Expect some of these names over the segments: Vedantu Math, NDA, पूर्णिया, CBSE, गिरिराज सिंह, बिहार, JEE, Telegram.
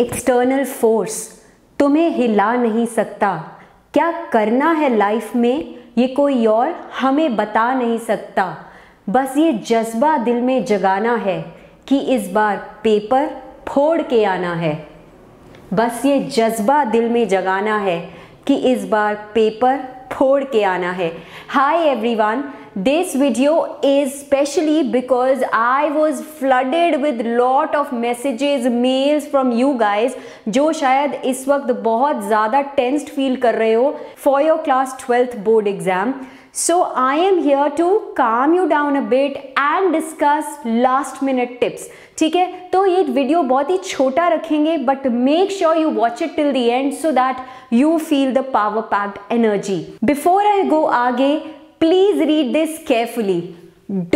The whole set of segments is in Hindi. एक्सटर्नल फोर्स तुम्हें हिला नहीं सकता। क्या करना है लाइफ में ये कोई और हमें बता नहीं सकता। बस ये जज्बा दिल में जगाना है कि इस बार पेपर फोड़ के आना है। बस ये जज्बा दिल में जगाना है कि इस बार पेपर फोड़ के आना है। Hi everyone, this video is specially because I was flooded with lot of messages, mails from you guys जो शायद इस वक्त बहुत ज़्यादा tensed feel कर रहे हो for your class 12th board exam. So I am here to calm you down a bit and discuss last minute tips. ठीक है, तो ये वीडियो बहुत ही छोटा रखेंगे but make sure you watch it till the end so that you feel the power packed energy. Before I go आगे, please read this carefully.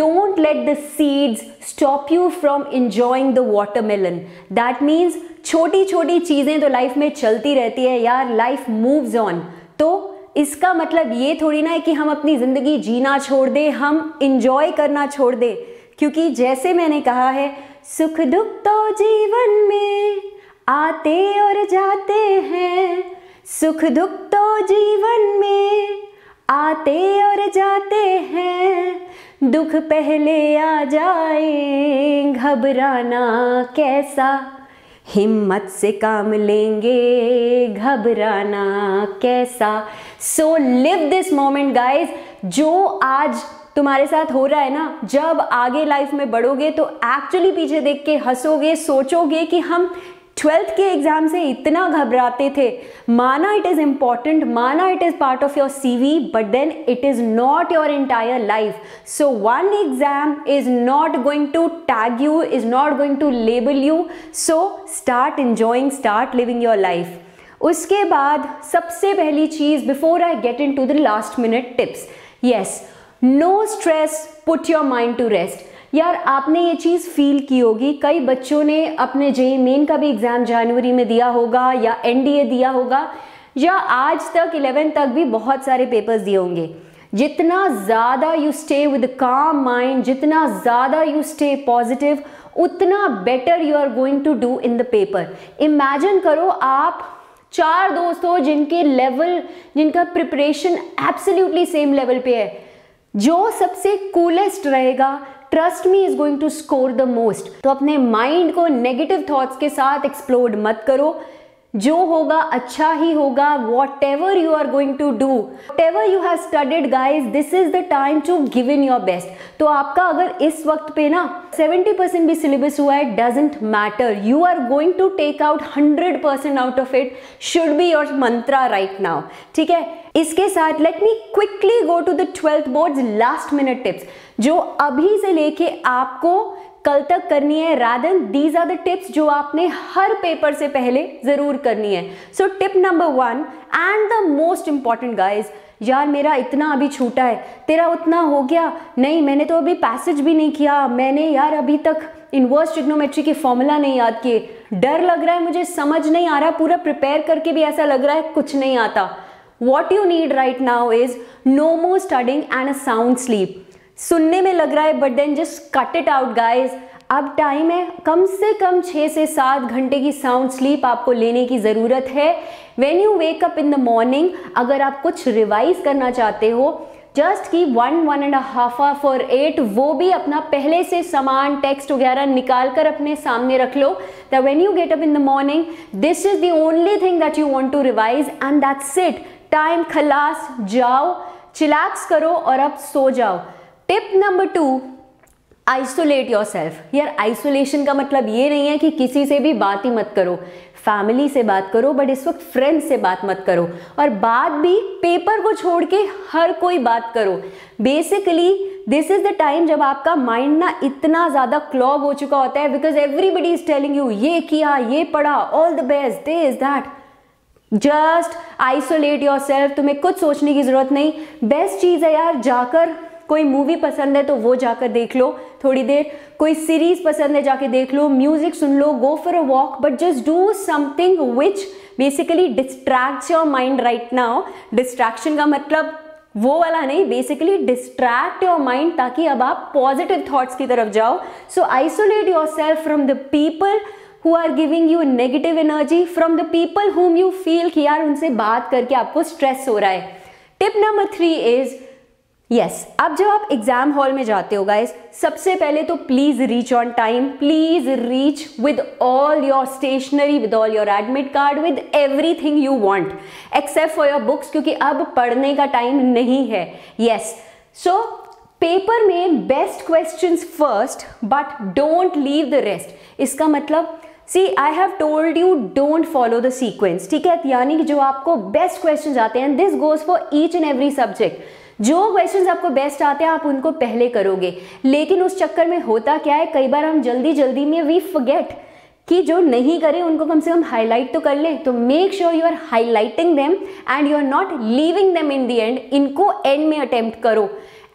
Don't let the seeds stop you from enjoying the watermelon. That means छोटी छोटी चीज़ें तो लाइफ में चलती रहती है यार, लाइफ moves on. तो इसका मतलब ये थोड़ी ना है कि हम अपनी ज़िंदगी जीना छोड़ दें, हम enjoy करना छोड़ दें, क्योंकि जैसे मैंने कहा है सुख दुख तो जीवन में आते और जाते हैं, सुख दुख तो जीवन में आते और जाते हैं, दुख पहले आ जाए घबराना कैसा, हिम्मत से काम लेंगे घबराना कैसा। So live this moment guys, जो आज तुम्हारे साथ हो रहा है ना, जब आगे लाइफ में बढ़ोगे तो एक्चुअली पीछे देख के हंसोगे, सोचोगे कि हम 12th के एग्ज़ाम से इतना घबराते थे। माना इट इज़ इम्पॉर्टेंट, माना it is part of your CV, but then it is not your entire life. So one exam is not going to tag you, is not going to label you. So start enjoying, start living your life. उसके बाद सबसे पहली चीज़ before I get in to the last minute tips, yes, no stress, put your mind to rest. यार आपने ये चीज़ फील की होगी, कई बच्चों ने अपने JEE मेन का भी एग्ज़ाम जनवरी में दिया होगा या NDA दिया होगा या आज तक 11 तक भी बहुत सारे पेपर्स दिए होंगे। जितना ज़्यादा you stay with calm mind, जितना ज़्यादा यू स्टे पॉजिटिव, उतना better you are going to do in the paper. Imagine करो आप चार दोस्त हो जिनके लेवल, जिनका प्रिपरेशन एब्सोल्युटली सेम लेवल पे है, जो सबसे कूलेस्ट रहेगा trust me is going to score the most. तो अपने माइंड को नेगेटिव थॉट्स के साथ एक्सप्लोड मत करो, जो होगा अच्छा ही होगा। Whatever you are going to do, whatever you have studied guys, this is the time to give in your best. तो आपका अगर इस वक्त पे ना 70% भी सिलेबस हुआ है, doesn't matter, you are going to take out 100% out of it, should be your mantra right now. ठीक है, इसके साथ let me quickly go to the 12th boards last minute tips, जो अभी से लेके आपको कल तक करनी है। Rather these are the tips जो आपने हर पेपर से पहले ज़रूर करनी है। So tip number 1 and the most important guys, यार मेरा इतना अभी छूटा है, तेरा उतना हो गया, नहीं मैंने तो अभी पैसेज भी नहीं किया, मैंने यार अभी तक इनवर्स ट्रिग्नोमेट्री के फॉर्मूला नहीं याद किए, डर लग रहा है मुझे, समझ नहीं आ रहा, पूरा प्रिपेयर करके भी ऐसा लग रहा है कुछ नहीं आता। What you need right now is no more studying and a sound sleep. सुनने में लग रहा है but then just cut it out guys. अब टाइम है कम से कम 6 से 7 घंटे की साउंड स्लीप आपको लेने की ज़रूरत है। When you wake up in the morning, अगर आप कुछ रिवाइज करना चाहते हो, जस्ट की 1-1.5 hour फॉर 8, वो भी अपना पहले से सामान टेक्स्ट वगैरह निकाल कर अपने सामने रख लो that when you get up in the morning this is the only thing that you want to revise and that's it. Time खलास, जाओ चिलैक्स करो और अब सो जाओ। Tip number 2, isolate yourself. यार आइसोलेशन का मतलब ये नहीं है कि किसी से भी बात ही मत करो, फैमिली से बात करो बट इस वक्त फ्रेंड्स से बात मत करो, और बात भी पेपर को छोड़ के हर कोई बात करो। Basically this is the time जब आपका माइंड ना इतना ज़्यादा क्लॉग हो चुका होता है because everybody is telling you ये किया, ये पढ़ा, all the best, this that. Just isolate yourself, तुम्हें कुछ सोचने की ज़रूरत नहीं। बेस्ट चीज़ है यार, जाकर कोई मूवी पसंद है तो वो जाकर देख लो थोड़ी देर, कोई सीरीज़ पसंद है जाके देख लो, म्यूज़िक सुन लो, go for a walk, but just do something which basically distracts your mind right now. Distraction का मतलब वो वाला नहीं, बेसिकली डिस्ट्रैक्ट योर माइंड ताकि अब आप पॉजिटिव थॉट्स की तरफ जाओ। So isolate yourself from the people who are giving you negative energy from the people whom you feel कि यार उनसे बात करके आपको stress हो रहा है. Tip number 3 is yes, अब जब आप एग्जाम हॉल में जाते हो गाइस, सबसे पहले तो please reach on time, please reach with all your stationery, with all your admit card, with everything you want except for your books, क्योंकि अब पढ़ने का टाइम नहीं है. यस, सो पेपर में best questions first, but don't leave the rest. इसका मतलब see I have told you don't follow the sequence, ठीक है, यानी कि जो आपको बेस्ट क्वेश्चन आते हैं, this goes for each and every subject, जो क्वेश्चन आपको बेस्ट आते हैं आप उनको पहले करोगे. लेकिन उस चक्कर में होता क्या है, कई बार हम जल्दी जल्दी में वी फॉरगेट कि जो नहीं करे उनको कम से कम हाईलाइट तो कर लें. तो make sure you are highlighting them and you are not leaving them in the end, इनको एंड में अटेम्प्ट करो.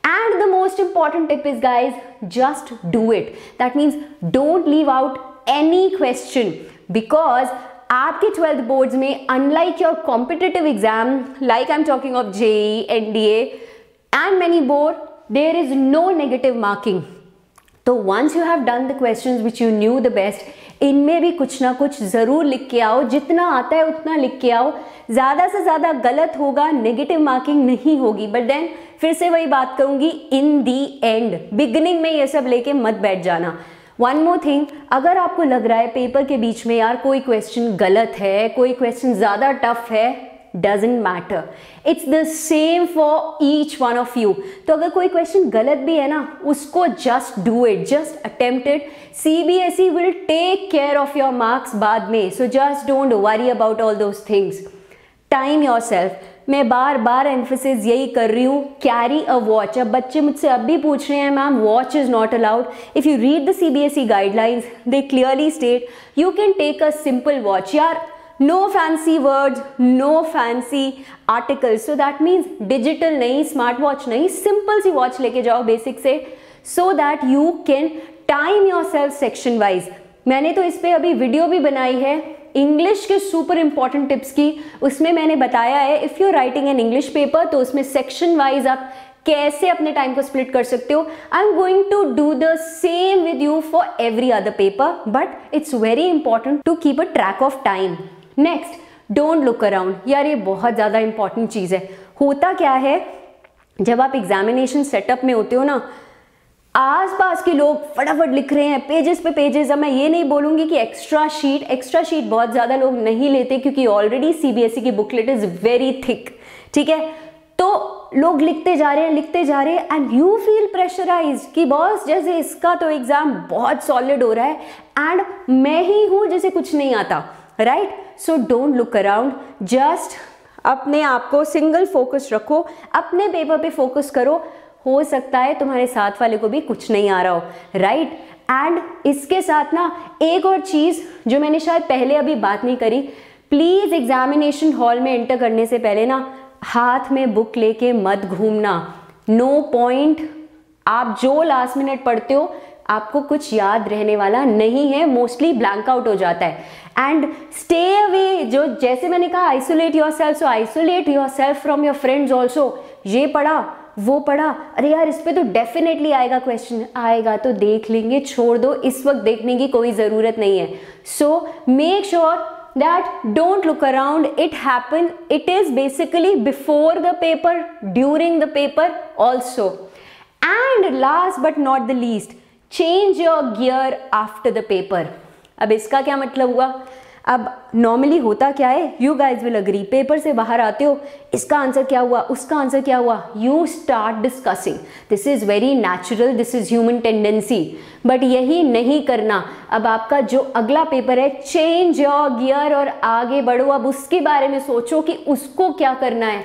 And the most important tip is guys, just do it. That means don't leave out any question, because आपके 12th बोर्ड्स में unlike your competitive exam, like I am talking of JEE, NDA and many board, there is no negative marking. तो once you have done the questions which you knew the best, इनमें भी कुछ ना कुछ जरूर लिख के आओ, जितना आता है उतना लिख के आओ. ज़्यादा से ज़्यादा गलत होगा, नेगेटिव मार्किंग नहीं होगी, बट देन फिर से वही बात कहूँगी, इन दी एंड बिगिनिंग में ये सब लेके मत बैठ जाना. वन मोर थिंग, अगर आपको लग रहा है पेपर के बीच में यार कोई क्वेश्चन गलत है, कोई क्वेश्चन ज़्यादा टफ है, doesn't matter, it's the same for each one of you. तो अगर कोई क्वेश्चन गलत भी है ना, उसको just do it, just attempt it. CBSE will take care of your marks बाद में, so just don't worry about all those things. Time yourself, मैं बार बार एम्फेसिस यही कर रही हूँ, कैरी अ वॉच. अब बच्चे मुझसे अब भी पूछ रहे हैं ma'am watch is not allowed. If you read the CBSE guidelines, they clearly state you can take a simple watch. यार no fancy words, no fancy articles, so that means digital नहीं, स्मार्ट वॉच नहीं, सिंपल सी वॉच लेके जाओ बेसिक से, so that you can time yourself section wise. मैंने तो इस पर अभी वीडियो भी बनाई है इंग्लिश के सुपर इम्पॉर्टेंट टिप्स की, उसमें मैंने बताया है if you writing an English paper, तो उसमें सेक्शन वाइज आप कैसे अपने टाइम को स्प्लिट कर सकते हो. I am going to do the same with you for every other paper, but it's very important to keep a track of time. Next, don't look around. यार ये बहुत ज़्यादा इंपॉर्टेंट चीज़ है. होता क्या है, जब आप एग्जामिनेशन सेटअप में होते हो ना, आसपास के लोग फटाफट लिख रहे हैं, पेजेस पे पेजेस. अब मैं ये नहीं बोलूँगी कि एक्स्ट्रा शीट बहुत ज़्यादा लोग नहीं लेते, क्योंकि ऑलरेडी CBSE की बुकलेट इज़ वेरी थिक, ठीक है. तो लोग लिखते जा रहे हैं एंड यू फील प्रेशराइज कि बॉस जैसे इसका तो एग्ज़ाम बहुत सॉलिड हो रहा है एंड मैं ही हूँ जैसे कुछ नहीं आता, right. So don't look around, just अपने आप को सिंगल फोकस रखो, अपने पेपर पे फोकस करो. हो सकता है तुम्हारे साथ वाले को भी कुछ नहीं आ रहा हो, राइट. एंड इसके साथ ना एक और चीज़ जो मैंने शायद पहले अभी बात नहीं करी, प्लीज़ एग्जामिनेशन हॉल में एंटर करने से पहले ना हाथ में बुक लेके मत घूमना. नो पॉइंट, आप जो लास्ट मिनट पढ़ते हो आपको कुछ याद रहने वाला नहीं है, मोस्टली ब्लैंक आउट हो जाता है. एंड स्टे अवे, जो जैसे मैंने कहा isolate yourself, so isolate yourself from your friends also. ये पढ़ा वो पढ़ा, अरे यार इस पे तो डेफिनेटली आएगा क्वेश्चन, आएगा तो देख लेंगे, छोड़ दो, इस वक्त देखने की कोई ज़रूरत नहीं है. So make sure that don't look around, it happen, it is basically before the paper, during the paper also. And last but not the least, change your gear after the paper. अब इसका क्या मतलब हुआ, अब नॉर्मली होता क्या है, you guys will agree, paper से बाहर आते हो, इसका आंसर क्या हुआ, उसका आंसर क्या हुआ, you start discussing. This is very natural, this is human tendency, but यही नहीं करना. अब आपका जो अगला पेपर है, चेंज योर गियर और आगे बढ़ो. अब उसके बारे में सोचो कि उसको क्या करना है,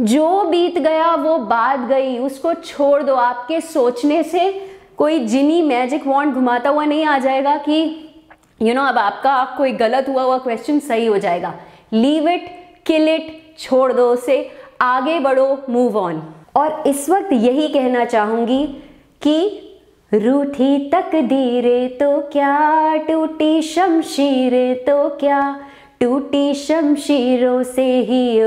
जो बीत गया वो बात गई, उसको छोड़ दो. आपके सोचने से कोई जिनी मैजिक वॉन्ड घुमाता हुआ नहीं आ जाएगा कि यू नो अब आपका कोई गलत हुआ क्वेश्चन सही हो जाएगा. लीव इट, किल इट, छोड़ दो उसे, आगे बढ़ो, मूव ऑन. और इस वक्त यही कहना चाहूँगी कि रूठी तकदीरें तो क्या, टूटी शमशीरें तो क्या, टूटी शमशीरों से ही ओ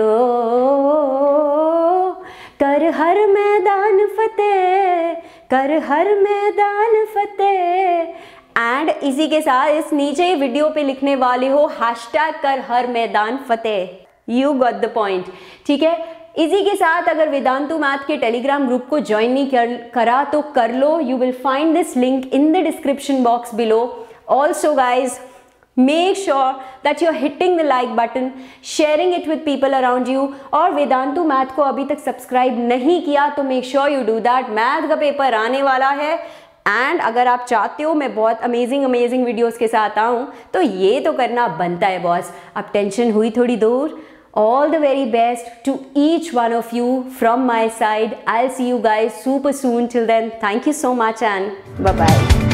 कर हर मैदान फतेह, कर हर मैदान फतेह. एंड इसी के साथ इस नीचे वीडियो पे लिखने वाले हो हैशटैग कर हर मैदान फतेह। यू गॉट द पॉइंट, ठीक है। इसी के साथ अगर वेदांतु मैथ के टेलीग्राम ग्रुप को ज्वाइन नहीं करा तो कर लो। You will find this link in the description box below. Also guys, make sure that you're hitting the like button, sharing it with people around you। और वेदांतु मैथ को अभी तक सब्सक्राइब नहीं किया तो make sure you do that। Math का पेपर आने वाला है एंड अगर आप चाहते हो मैं बहुत अमेजिंग वीडियोस के साथ आऊँ तो ये तो करना बनता है बॉस। अब टेंशन हुई थोड़ी दूर। All the very best to each one of you from my side। I'll see you guys super soon। Till then, thank you so much and bye bye।